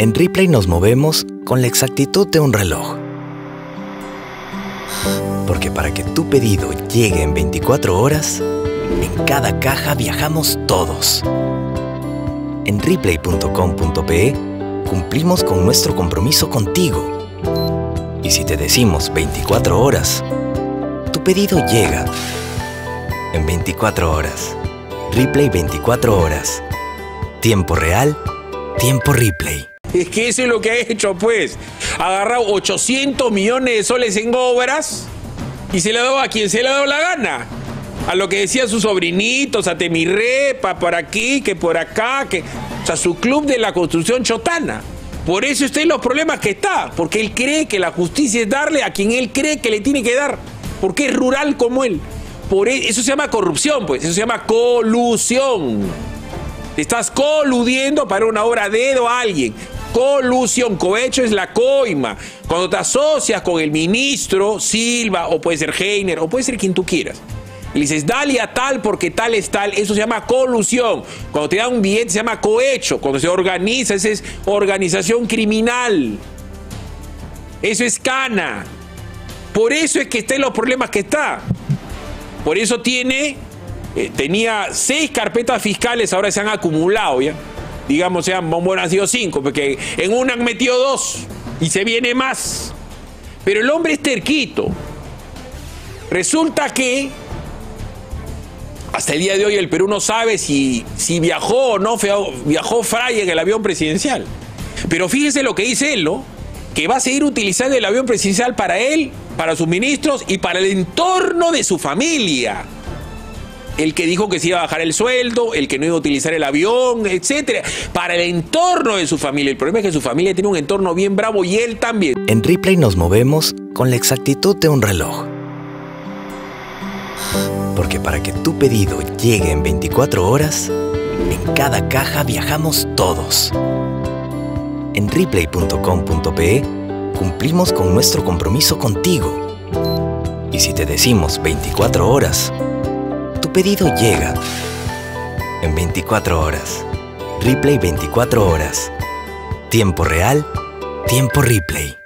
En Ripley nos movemos con la exactitud de un reloj. Porque para que tu pedido llegue en 24 horas, en cada caja viajamos todos. En Ripley.com.pe cumplimos con nuestro compromiso contigo. Y si te decimos 24 horas, tu pedido llega en 24 horas. Ripley 24 horas. Tiempo real, tiempo Ripley. Es que eso es lo que ha hecho, pues. Ha agarrado 800 millones de soles en obras y se le ha dado a quien se le ha dado la gana. A lo que decían sus sobrinitos, a Temirrepa, por aquí, que por acá, que... O sea, su club de la construcción chotana. Por eso está en los problemas que está, porque él cree que la justicia es darle a quien él cree que le tiene que dar, porque es rural como él. Por eso se llama corrupción, pues. Eso se llama colusión. Te estás coludiendo para una obra a dedo a alguien. Colusión, cohecho es la coima. Cuando te asocias con el ministro Silva, o puede ser Heiner, o puede ser quien tú quieras, y le dices, dale a tal porque tal es tal, eso se llama colusión. Cuando te da un billete se llama cohecho. Cuando se organiza, esa es organización criminal. Eso es cana. Por eso es que está en los problemas que está. Por eso tenía 6 carpetas fiscales, ahora se han acumulado ya. Digamos, bueno, han sido 5, porque en una han metido 2 y se viene más. Pero el hombre es terquito. Resulta que hasta el día de hoy el Perú no sabe si viajó o no viajó Fray en el avión presidencial. Pero fíjese lo que dice él, ¿no? Que va a seguir utilizando el avión presidencial para él, para sus ministros y para el entorno de su familia. El que dijo que se iba a bajar el sueldo, el que no iba a utilizar el avión, etc. Para el entorno de su familia. El problema es que su familia tiene un entorno bien bravo y él también. En Ripley nos movemos con la exactitud de un reloj. Porque para que tu pedido llegue en 24 horas, en cada caja viajamos todos. En Ripley.com.pe cumplimos con nuestro compromiso contigo. Y si te decimos 24 horas, tu pedido llega en 24 horas. Ripley 24 horas. Tiempo real, tiempo Ripley.